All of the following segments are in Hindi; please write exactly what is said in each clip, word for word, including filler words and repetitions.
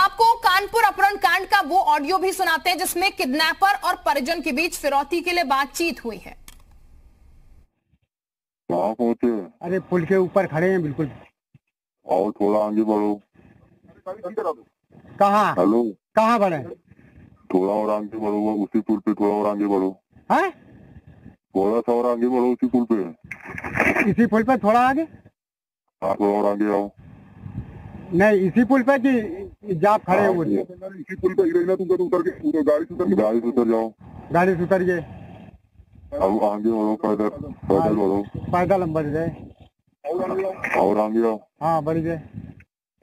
आपको कानपुर अपहरण कांड का वो ऑडियो भी सुनाते हैं जिसमें किडनैपर और परिजन के बीच फिरौती के लिए बातचीत हुई है। अरे पुल के ऊपर खड़े हैं बिल्कुल। और थोड़ा आगे बढ़ो। कहाँ? हेलो, कहाँ बढ़े? थोड़ा और आगे बढ़ो, उसी पुल पे थोड़ा और आगे बढ़ो। है थोड़ा सा और आगे बढ़ो, उसी पुल पे। इसी पुल पे थोड़ा आगे? हाँ, थोड़ा और आगे आओ। नहीं, इसी पुल पे कि जाप खड़े हो? इसी पुल पे गिरे ना तुम, तो उतर के गाड़ी से उतर गाड़ी से उतर जाओ। गाड़ी से उतर गए। अब आगे बढ़ो, पैदल पैदल बढ़ो। पैदल हम बढ़ गए। और आगे आओ। हाँ, बढ़ गए।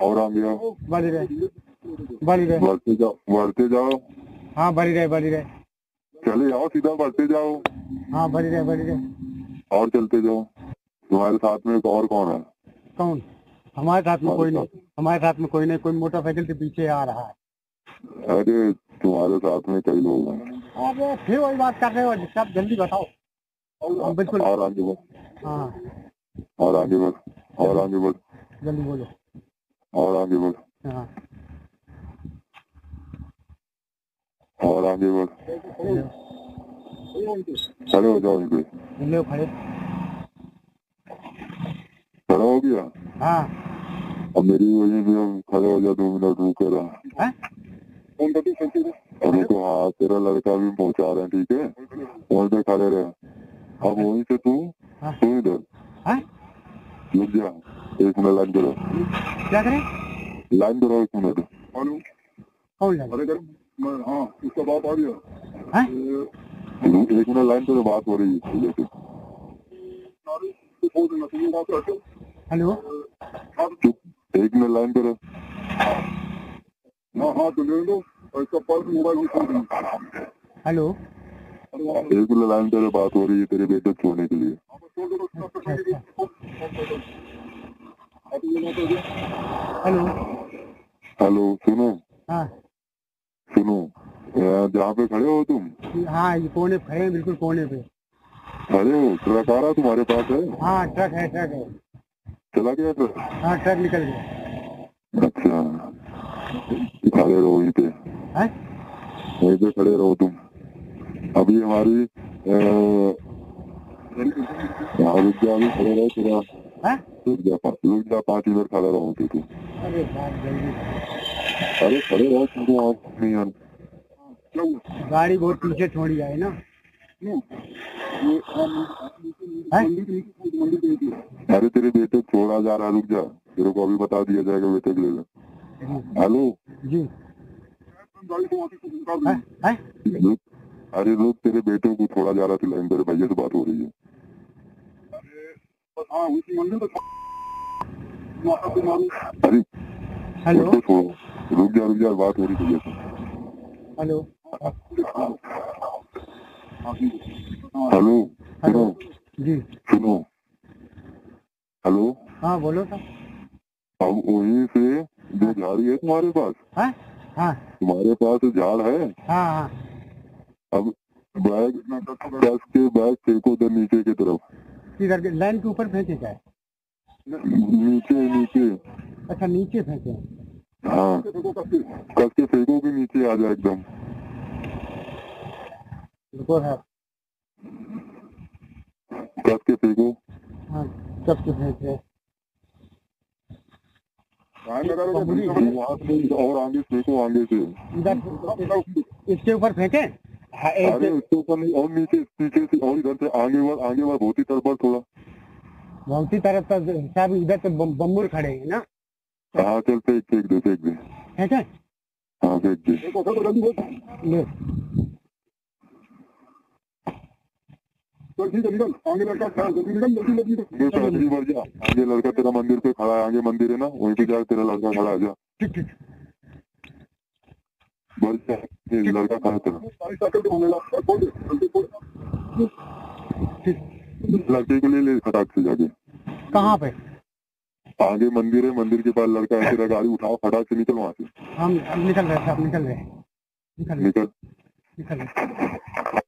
और आगे आओ। बढ़ गए, बढ़ गए। बढ़ते जाओ, बढ़ते जाओ। हाँ, बढ़ गए, बढ़ गए। चले आओ, सीधा बढ़ते जाओ। हाँ, बढ़ गए, बढ़ गए। और चलते जाओ। तुम्हारे साथ में एक और कौन है? कौन? हमारे साथ में कोई नहीं, हमारे साथ में कोई नहीं, कोई मोटरसाइकिल के पीछे आ रहा है। अरे तुम्हारे साथ में कई लोग हैं। अरे फिर वही बात कर रहे हो, आप जल्दी बताओ। बिल्कुल। और आगे बढ़। हाँ, और आगे बढ़, और आगे बढ़, जल्दी बोलो। और आगे बढ़। हाँ, और आगे बढ़। खड़े हो जाओ, इनपे खड़े खड़ा हो गया। हाँ, अब मेरी वजह से हम खड़े हो जाओ, दो मिनट रुको रहा। अरे तो हाँ, तेरा लड़का भी पहुंचा रहे हैं, ठीक है? वहीं पे खड़े रहे। अब वहीं से तू तू इधर रुक जा, एक मिनट लाइन करो। क्या करें? लाइन करो एक मिनट। हाँ, उसका बाप आ गया। एक मिनट लाइन करो, बात हो रही है। हेलो, एक मिनट लाइन करो। हाँ, तो ले लो इसका पर्स, मोबाइल। हेलो, एक मिनट लाइन करो, बात हो रही है तेरे बेटे छोड़ने के लिए। हेलो, हेलो, सुनो। हाँ, सुनो, जहाँ पे खड़े हो तुम। हाँ, ये कोने पे खड़े, बिल्कुल कोने पे। अरे ट्रक आ रहा तुम्हारे पास है? हाँ, ट्रक है, ट्रक है। चला गया ट्रक? हाँ, ट्रक निकल गया। अच्छा, खड़े रहो वहीं पे, वहीं पे खड़े रहो तुम। अभी हमारी रुक जा, अभी खड़े रहो थोड़ा। रुक जा, रुक जा, पाँच मिनट खड़ा रहो तू तू। अरे अरे खड़े रहो तुम। गाड़ी बहुत पीछे छोड़ी आई ना। अरे तेरे बेटे छोड़ा जा रहा है, रुक जा, तेरे को अभी बता दिया जाएगा बेटे के लिए। हेलो जी। अरे रुक, तेरे बेटे को छोड़ा जा रहा है, लाइन पर भैया से बात हो रही है। अरे हेलो, रुक जा, रुक जा, बात हो रही भैया से। हेलो, हेलो, सुनो जी, सुनो। हेलो, हाँ बोलो सर। अब वहीं से जो झाड़ी है तुम्हारे पास। हाँ, हाँ, तुम्हारे पास झाड़ है। हाँ, हाँ। अब बैग बैग के बैग फेंको उधर नीचे की तरफ। इधर के लाइन के ऊपर फेंके क्या? नीचे, नीचे। अच्छा, नीचे फेंके। हाँ, कस के फेंको कि नीचे आ जाए एकदम। कस के फेंको। हाँ, कस के फेंको। और आगे फेंको, आगे से। इसके ऊपर फेंके? अरे इसके ऊपर नहीं, और नीचे, नीचे से, और इधर से आगे बढ़, आगे बढ़, भौती तरफ बढ़ थोड़ा। भौती तरफ तक साहब, इधर से बम्बूर खड़े हैं ना। हाँ, चल फेंक फेंक दो, फेंक दे। है क्या? हाँ, फेंक दे। आगे लड़का, जल्दी बढ़ जा। आगे लड़का तेरा मंदिर पे खड़ा है, आगे मंदिर है ना, वहीं पे जा, तेरा लड़का खड़ा है, जा। बढ़ जा, ये लड़का खड़ा तेरा। लड़के को ले ले फटाक से जाके। कहाँ पे? आगे मंदिर है, मंदिर के पास लड़का है तेरा, गाड़ी उठाओ फटाक से, निकल वहाँ से। हम निकल रहे, निकल रहे, निकल, निकल।